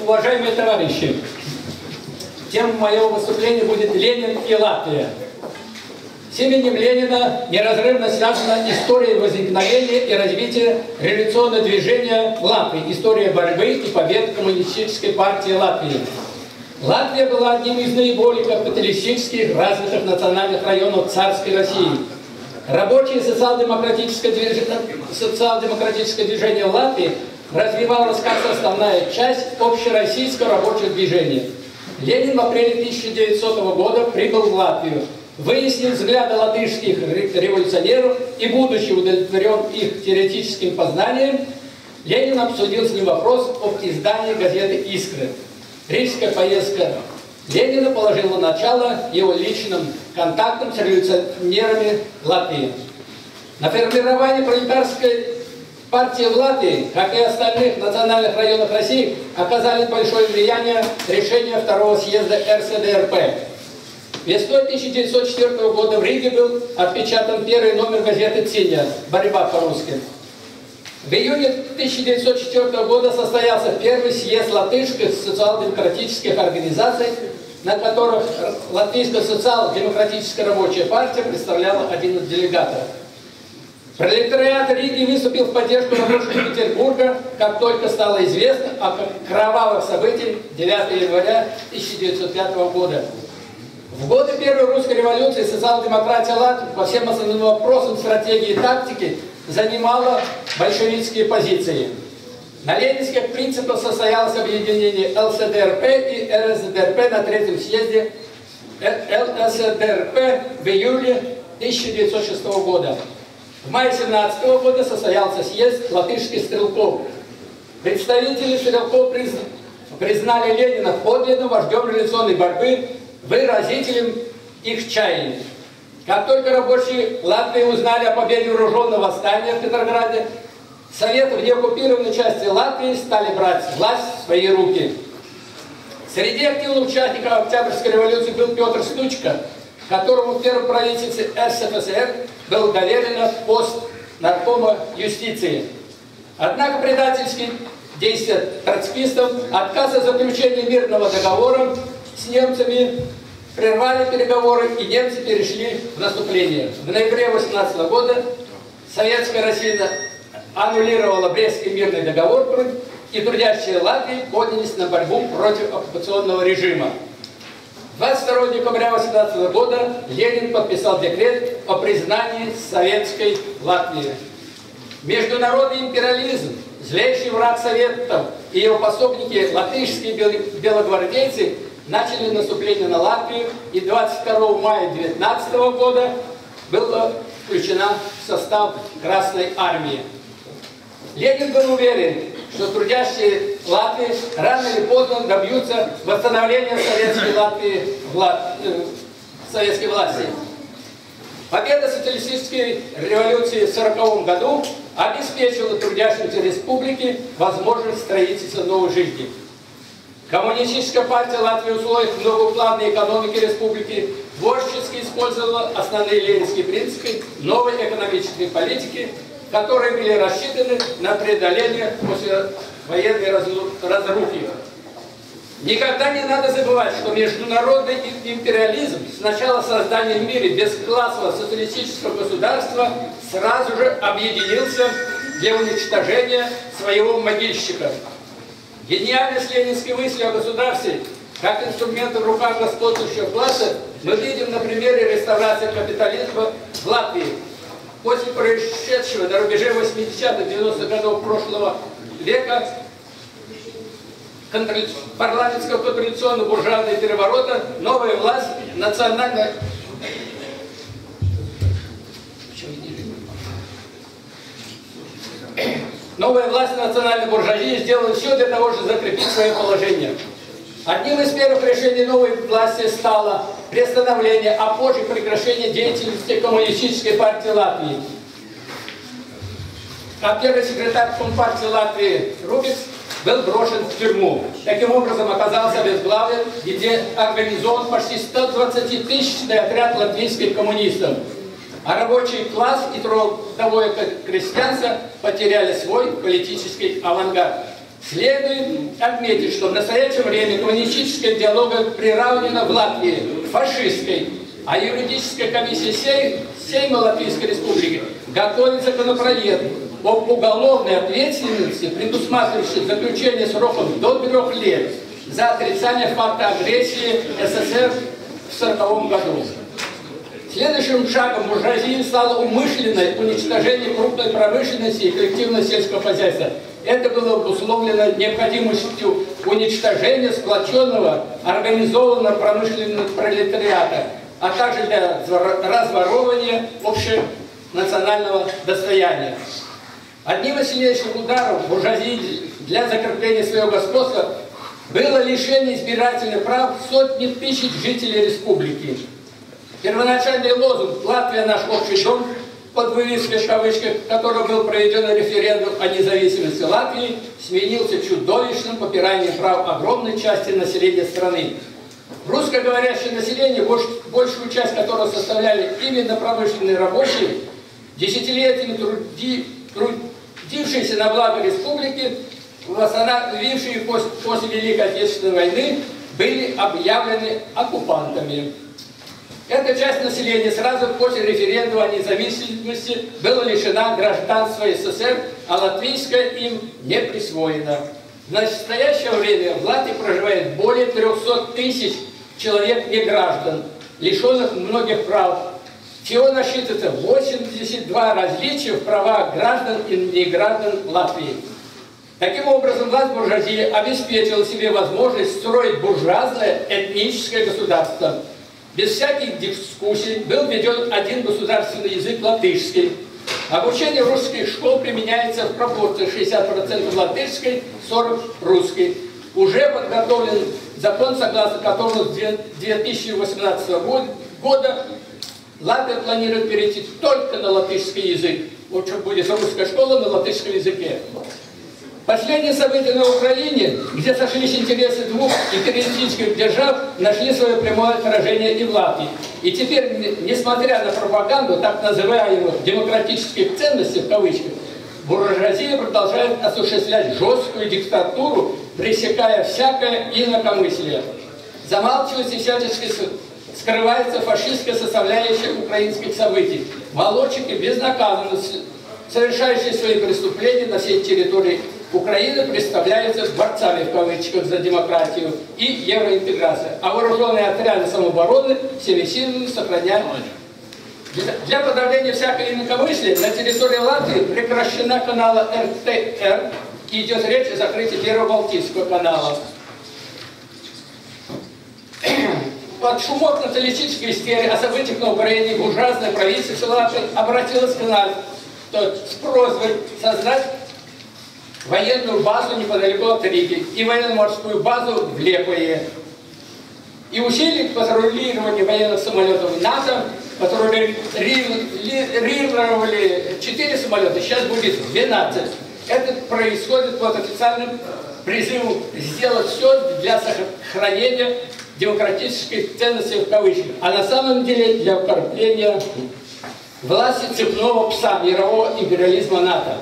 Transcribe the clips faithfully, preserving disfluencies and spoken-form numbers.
Уважаемые товарищи, тема моего выступления будет «Ленин и Латвия». С именем Ленина неразрывно связана история возникновения и развития революционного движения в Латвии, история борьбы и побед Коммунистической партии Латвии. Латвия была одним из наиболее капиталистических развитых национальных районов царской России. Рабочее социал-демократическое движение, социал-демократическое движение Латвии развивалась как основная часть общероссийского рабочего движения. Ленин в апреле тысяча девятисотого года прибыл в Латвию, выяснил взгляды латышских революционеров и, будучи удовлетворен их теоретическим познанием, Ленин обсудил с ним вопрос об издании газеты «Искры». Рижская поездка Ленина положила начало его личным контактам с революционерами Латвии. На формирование пролетарской партии в Латвии, как и остальных национальных районах России, оказали большое влияние решения второго съезда эр эс дэ эр пэ. Весной тысяча девятьсот четвёртого года в Риге был отпечатан первый номер газеты «Циня» «Борьба по-русски». В июне тысяча девятьсот четвёртого года состоялся первый съезд латышских социал-демократических организаций, на которых Латвийская социал-демократическая рабочая партия представляла один делегатов. Пролетариат Риги выступил в поддержку рабочих Петербурга, как только стало известно о кровавых событиях девятого января тысяча девятьсот пятого года. В годы Первой русской революции социал-демократия Латвии по всем основным вопросам стратегии и тактики занимала большевистские позиции. На ленинских принципах состоялось объединение эл эс дэ эр пэ и эр эс дэ эр пэ на третьем съезде эл эс дэ эр пэ в июле тысяча девятьсот шестого года. В мае тысяча девятьсот семнадцатого года состоялся съезд латышских стрелков. Представители стрелков признали Ленина подлинным вождем революционной борьбы, выразителем их чаяний. Как только рабочие Латвии узнали о победе вооруженного восстания в Петрограде, Советы в неоккупированной части Латвии стали брать власть в свои руки. Среди активных участников Октябрьской революции был Петр Стучка, которому в первом правительстве эс эф эс эр был доверен пост наркома юстиции. Однако предательские действия троцкистов, отказ от заключения мирного договора с немцами прервали переговоры, и немцы перешли в наступление. В ноябре тысяча девятьсот восемнадцатого года Советская Россия аннулировала Брестский мирный договор, и трудящие Латвии поднялись на борьбу против оккупационного режима. двадцать второго декабря тысяча девятьсот восемнадцатого года Ленин подписал декрет о признании Советской Латвии. Международный империализм, злейший враг Советов и его пособники, латышские белогвардейцы, начали наступление на Латвию, и двадцать второго мая две тысячи девятнадцатого года была включена в состав Красной Армии. Ленин был уверен, что трудящие Латвии рано или поздно добьются восстановления советской Латвии, вла... э, советской власти. Победа социалистической революции в сороковом году обеспечила трудящимся республике возможность строительства новой жизни. Коммунистическая партия Латвии в условиях многоплановой экономики республики творчески использовала основные ленинские принципы новой экономической политики, которые были рассчитаны на преодоление послевоенной разрухи. Никогда не надо забывать, что международный империализм с начала создания в мире бесклассового социалистического государства сразу же объединился для уничтожения своего могильщика. Гениальность ленинской мысли о государстве как инструмент в руках господствующего класса мы видим на примере реставрации капитализма в Латвии. После происшедшего на рубеже восьмидесятых-девяностых годов прошлого века парламентского контрреволюционного буржуазного переворота новая власть национально... Новая власть национальной буржуазии сделала все для того, чтобы закрепить свое положение. Одним из первых решений новой власти стало приостановление, а позже прекращение деятельности Коммунистической партии Латвии. А первый секретарь Компартии Латвии Рубикс был брошен в тюрьму. Таким образом оказался обезглавлен, где организован почти сто двадцатитысячный отряд латвийских коммунистов. А рабочий класс и трудовое крестьянство потеряли свой политический авангард. Следует отметить, что в настоящее время коммунистическая диалога приравнена в Латвии к фашистской, а юридическая комиссия Сейма Латвийской Республики готовит законопроект об уголовной ответственности, предусматривающей заключение сроков до трех лет за отрицание факта агрессии СССР в сороковом году. Следующим шагом буржуазии стало умышленное уничтожение крупной промышленности и коллективного сельского хозяйства. Это было обусловлено необходимостью уничтожения сплоченного, организованного промышленного пролетариата, а также для разворовывания общенационального достояния. Одним из сильнейших ударов буржуазии для закрепления своего господства было лишение избирательных прав сотни тысяч жителей республики. Первоначальный лозунг «Латвия – наш общий дом», под вывеской в кавычках, который был проведен референдум о независимости Латвии, сменился чудовищным попиранием прав огромной части населения страны. Русскоговорящее население, большую часть которого составляли именно промышленные рабочие, десятилетиями труди, трудившиеся на благо республики, восстановившие после, после Великой Отечественной войны, были объявлены оккупантами. Эта часть населения сразу после референдума о независимости была лишена гражданства СССР, а латвийское им не присвоено. В настоящее время в Латвии проживает более трёхсот тысяч человек неграждан, лишенных многих прав, чего насчитывается восемьдесят два различия в правах граждан и неграждан Латвии. Таким образом, власть буржуазии обеспечила себе возможность строить буржуазное этническое государство. Без всяких дискуссий был введен один государственный язык латышский. Обучение русских школ применяется в пропорции шестьдесят процентов латышской, сорок процентов русской. Уже подготовлен закон, согласно которому с две тысячи восемнадцатого года Латвия планирует перейти только на латышский язык. Вот что будет русская школа на латышском языке. Последние события на Украине, где сошлись интересы двух империалистических держав, нашли свое прямое отражение и в Латвии. И теперь, несмотря на пропаганду так называемых демократических ценностей, в кавычках, буржуазия продолжает осуществлять жесткую диктатуру, пресекая всякое инакомыслие. Замалчивается и всячески скрывается фашистская составляющая украинских событий. Молодчики безнаказанно, совершающие свои преступления на всей территории Украина представляется борцами в кавычках за демократию и евроинтеграцию, а вооруженные отряды самообороны всеми силами сохраняют. Для подавления всякой инакомыслия на территории Латвии прекращена канала Р Т Р и идет речь о закрытии Первобалтийского канала. Под шумок социалистической истерии о событиях на Украине буржуазное правительство Латвии обратилось к нам с просьбой создать военную базу неподалеку от Риги и военно-морскую базу в Лепое. И усилить патрулирование военных самолетов НАТО, патрулировали четыре самолета, сейчас будет двенадцать. Это происходит под официальным призывом сделать все для сохранения демократических ценностей в кавычках, а на самом деле для укрепления власти цепного пса мирового империализма НАТО.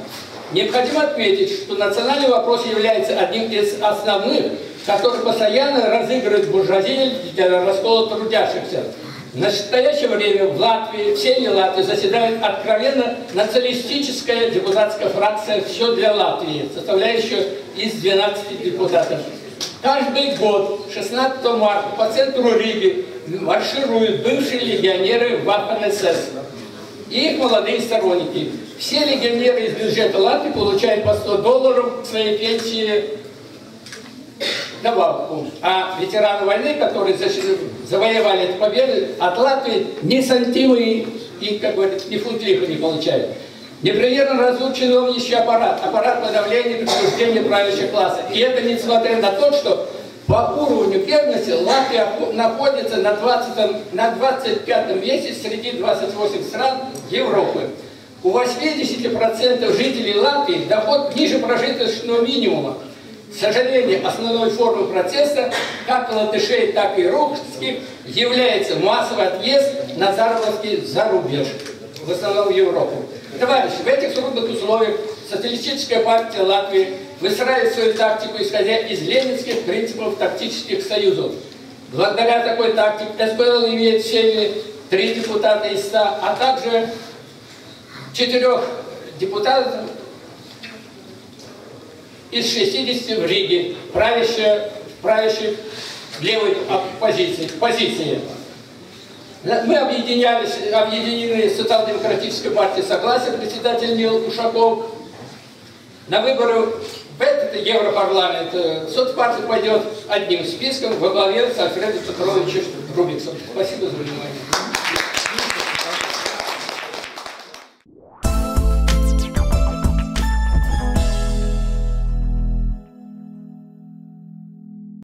Необходимо отметить, что национальный вопрос является одним из основных, который постоянно разыгрывает буржуазию для раскола трудящихся. В настоящее время в Латвии, в Северной Латвии заседает откровенно националистическая депутатская фракция «Все для Латвии», составляющая из двенадцати депутатов. Каждый год, шестнадцатого марта, по центру Риги маршируют бывшие легионеры Вахтенсс и их молодые сторонники. Все легионеры из бюджета Латвии получают по сто долларов к своей пенсии добавку. А ветераны войны, которые завоевали эту победу, от Латвии ни сантима и, и как говорят, ни фунт лиха не получают. Непримерно разут чиновничий аппарат, аппарат подавления и присуждения правящего класса. И это несмотря на то, что по уровню бедности Латвия находится на, двадцатом, на двадцать пятом месте среди двадцати восьми стран Европы. У восьмидесяти процентов жителей Латвии доход ниже прожиточного минимума. К сожалению, основной формой протеста, как латышей, так и русских, является массовый отъезд на заработки за рубеж, в основном в Европу. Товарищи, в этих трудных условиях социалистическая партия Латвии выстраивает свою тактику, исходя из ленинских принципов тактических союзов. Благодаря такой тактике СПЛ имеет в Сейме три депутата из ста, а также четырех депутатов из шестидесяти в Риге, правящих, правящих левой оппозиции, позиции. Мы объединялись, объединены с Социал-демократической партией согласия, председатель Нил Ушаков. На выборы в этот Европарламент соцпартия пойдет одним списком во главе с Петровичем Рубиксом. Спасибо за внимание.